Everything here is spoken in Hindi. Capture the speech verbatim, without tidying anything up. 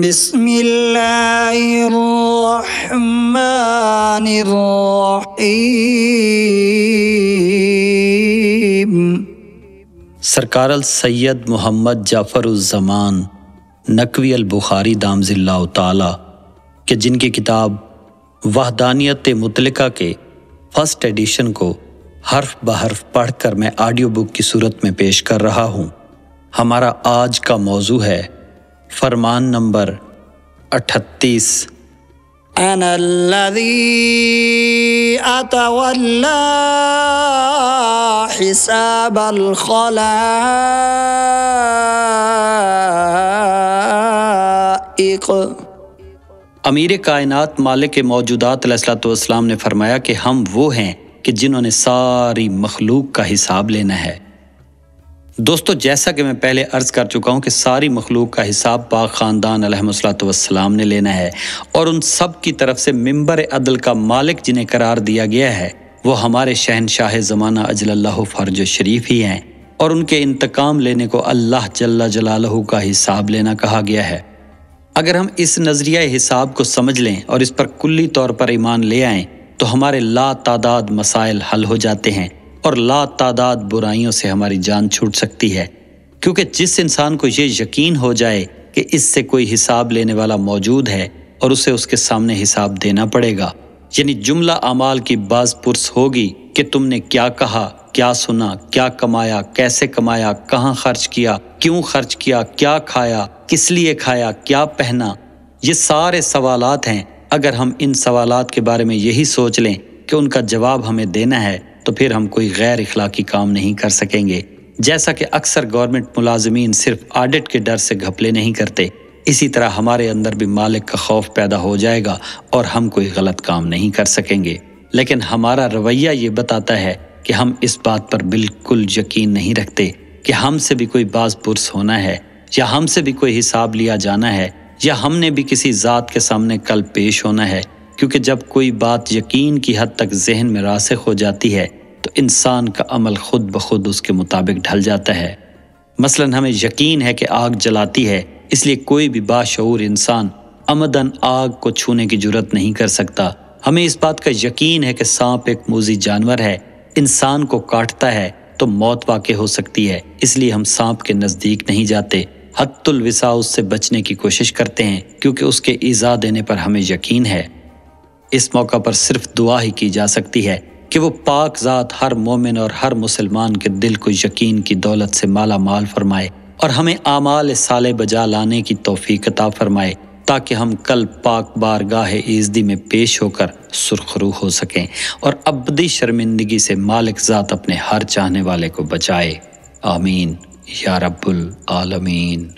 बिस्मिल्लाहिर्रहमानिर्रहीम। सरकार सैयद मोहम्मद जाफ़र ज़मान नक़वी अल बुखारी दामज़िल्लाहु ताला के जिनकी किताब वहदानियत-ए-मुतलिका के फर्स्ट एडिशन को हर्फ बहर्फ पढ़ कर मैं ऑडियो बुक की सूरत में पेश कर रहा हूँ। हमारा आज का मौजू है फरमान नंबर अठतीस। अनल्लज़ी अतवल्ला हिसाबल खलाइक़। अमीर कायनात मालिक मौजूदात अलैहिस्सलाम ने फरमाया कि हम वो हैं कि जिन्होंने सारी मखलूक का हिसाब लेना है। दोस्तों, जैसा कि मैं पहले अर्ज़ कर चुका हूँ कि सारी मखलूक का हिसाब पाक ख़ानदान अलैहिस्सलातु वस्सलाम ने लेना है और उन सब की तरफ से मिंबरे अदल का मालिक जिन्हें करार दिया गया है वो हमारे शहनशाह ज़माना अजलल्लाहु फर्ज शरीफ ही हैं और उनके इंतकाम लेने को अल्लाह जल्ला जलालहु का हिसाब लेना कहा गया है। अगर हम इस नज़रिया हिसाब को समझ लें और इस पर कुल्ली तौर पर ईमान ले आएँ तो हमारे ला तादाद मसाइल हल हो जाते हैं और ला तादाद बुराइयों से हमारी जान छूट सकती है, क्योंकि जिस इंसान को ये यकीन हो जाए कि इससे कोई हिसाब लेने वाला मौजूद है और उसे उसके सामने हिसाब देना पड़ेगा, यानी जुमला अमाल की बाज पुरस होगी कि तुमने क्या कहा, क्या सुना, क्या कमाया, कैसे कमाया, कहाँ खर्च किया, क्यों खर्च किया, क्या खाया, किस लिए खाया, क्या पहना। ये सारे सवालात हैं। अगर हम इन सवालात के बारे में यही सोच लें कि उनका जवाब हमें देना है तो फिर हम कोई गैर इखलाकी काम नहीं कर सकेंगे, जैसा कि अक्सर गवर्नमेंट मुलाजमीन सिर्फ ऑडिट के डर से घपले नहीं करते। इसी तरह हमारे अंदर भी मालिक का खौफ पैदा हो जाएगा और हम कोई गलत काम नहीं कर सकेंगे। लेकिन हमारा रवैया ये बताता है कि हम इस बात पर बिल्कुल यकीन नहीं रखते कि हमसे भी कोई बाज पुरस होना है या हमसे भी कोई हिसाब लिया जाना है या हमने भी किसी ज़ात के सामने कल पेश होना है, क्योंकि जब कोई बात यकीन की हद तक जहन में रासिख हो जाती है तो इंसान का अमल खुद ब खुद उसके मुताबिक ढल जाता है। मसलन हमें यकीन है कि आग जलाती है, इसलिए कोई भी बाशऊर इंसान अमदन आग को छूने की जुर्रत नहीं कर सकता। हमें इस बात का यकीन है कि सांप एक मोजी जानवर है, इंसान को काटता है तो मौत वाक़े हो सकती है, इसलिए हम सांप के नज़दीक नहीं जाते, हत्तुल विसा उससे बचने की कोशिश करते हैं क्योंकि उसके इज़ा देने पर हमें यकीन है। इस मौका पर सिर्फ दुआ ही की जा सकती है कि वो पाक ज़ात हर मोमिन और हर मुसलमान के दिल को यकीन की दौलत से माला माल फरमाए और हमें आमाल साले बजा लाने की तौफीक अता फरमाए ताकि हम कल पाक बारगाह इज़्दी में पेश होकर सुरखरू हो सकें और अबदी शर्मिंदगी से मालिक ज़ात अपने हर चाहने वाले को बचाए। आमीन या रब्बुल आलमीन।